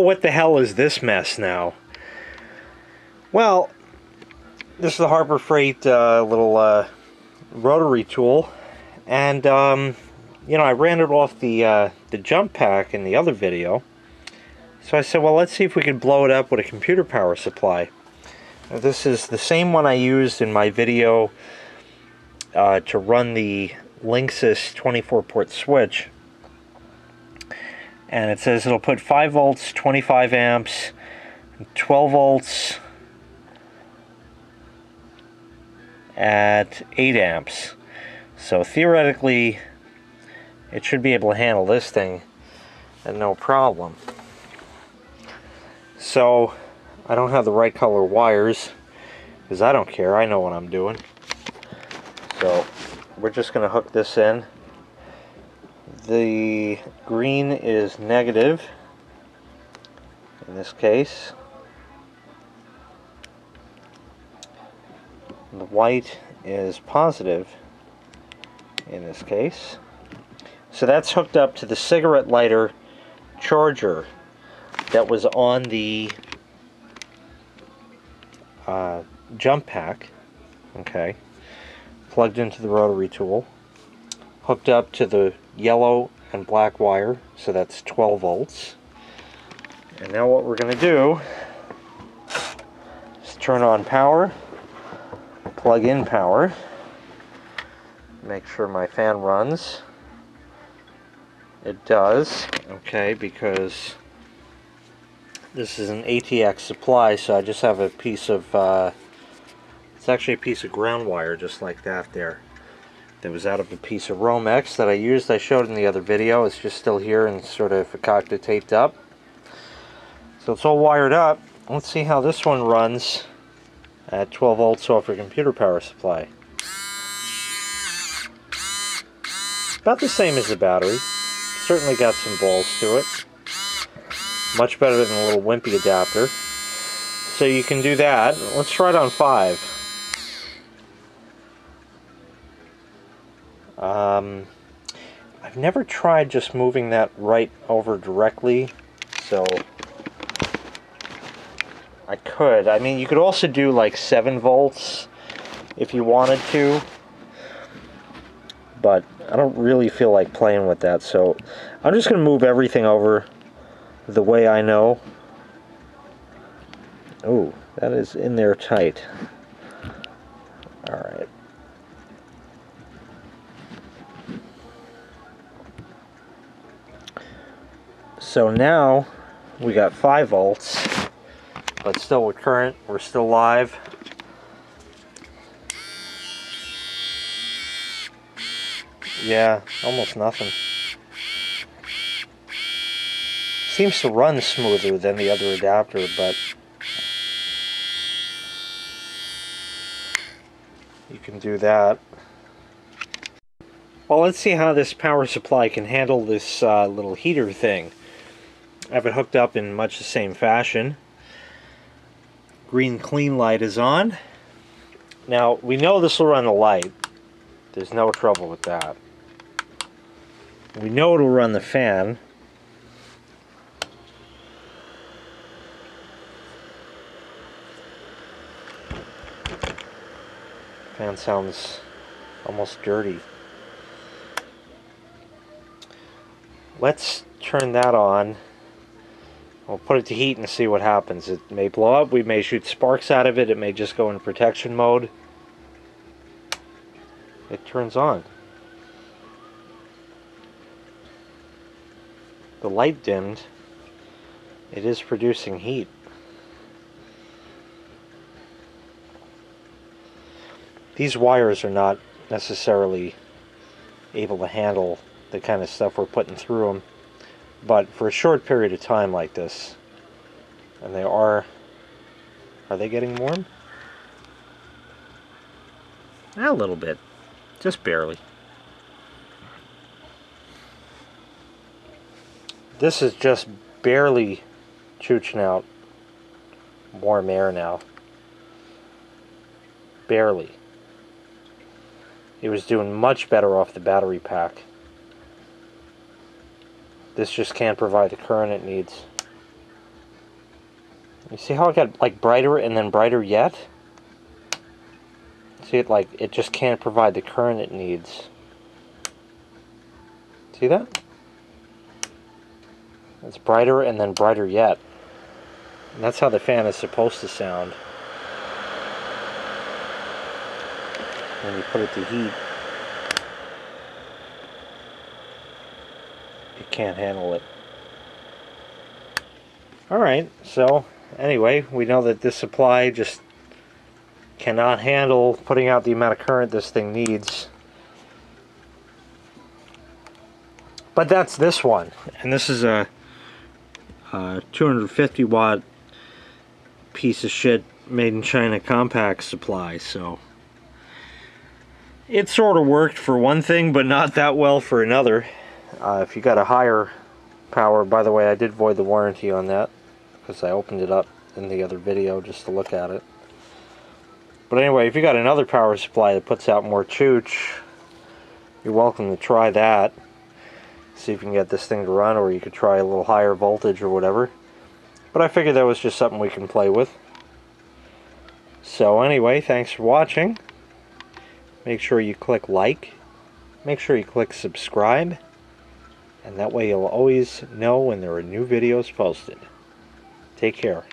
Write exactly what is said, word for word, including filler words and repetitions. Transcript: What the hell is this mess now? Well, this is the Harbor Freight uh, little uh, rotary tool, and um, you know, I ran it off the uh, the jump pack in the other video. So I said, well, let's see if we can blow it up with a computer power supply. Now, this is the same one I used in my video uh, to run the Linksys twenty-four port switch. And it says it'll put five volts, twenty-five amps, twelve volts at eight amps. So theoretically, it should be able to handle this thing and no problem. So, I don't have the right color wires, because I don't care, I know what I'm doing. So, we're just going to hook this in. The green is negative in this case. The white is positive in this case. So that's hooked up to the cigarette lighter charger that was on the uh, jump pack. Okay. Plugged into the rotary tool. Hooked up to the yellow and black wire, so that's twelve volts. And now what we're going to do is turn on power, plug in power, make sure my fan runs. It does, okay, because this is an A T X supply, so I just have a piece of, uh, it's actually a piece of ground wire just like that there. That was out of a piece of Romex that I used, I showed in the other video. It's just still here and sort of fakakta taped up. So it's all wired up. Let's see how this one runs at twelve volts off your computer power supply. About the same as the battery. Certainly got some balls to it. Much better than a little wimpy adapter. So you can do that. Let's try it on five. Um, I've never tried just moving that right over directly, so I could. I mean, you could also do like seven volts if you wanted to, but I don't really feel like playing with that, so I'm just going to move everything over the way I know. Ooh, that is in there tight. Alright. So now we got five volts, but still with current, we're still live. Yeah, almost nothing. Seems to run smoother than the other adapter, but you can do that. Well, let's see how this power supply can handle this uh, little heater thing. I have it hooked up in much the same fashion. Green clean light is on. Now, we know this will run the light. There's no trouble with that. We know it'll run the fan. Fan sounds almost dirty. Let's turn that on. We'll put it to heat and see what happens. It may blow up, we may shoot sparks out of it, it may just go in protection mode. It turns on. The light dimmed. It is producing heat. These wires are not necessarily able to handle the kind of stuff we're putting through them. But for a short period of time like this, and they are, are they getting warm? A little bit, just barely. This is just barely chooching out warm air now. Barely. It was doing much better off the battery pack. This just can't provide the current it needs. You see how it got like brighter and then brighter yet? See, it like it just can't provide the current it needs. See that? It's brighter and then brighter yet. And that's how the fan is supposed to sound when you put it to heat. It can't handle it. Alright, so anyway, we know that this supply just cannot handle putting out the amount of current this thing needs. But that's this one, and this is a, a two hundred fifty watt piece of shit made in China compact supply, so it sort of worked for one thing but not that well for another. Uh, if you got a higher power, by the way, I did void the warranty on that because I opened it up in the other video just to look at it. But anyway, if you got another power supply that puts out more chooch, you're welcome to try that. See if you can get this thing to run, or you could try a little higher voltage or whatever. But I figured that was just something we can play with. So anyway, thanks for watching. Make sure you click like. Make sure you click subscribe. And that way you'll always know when there are new videos posted. Take care.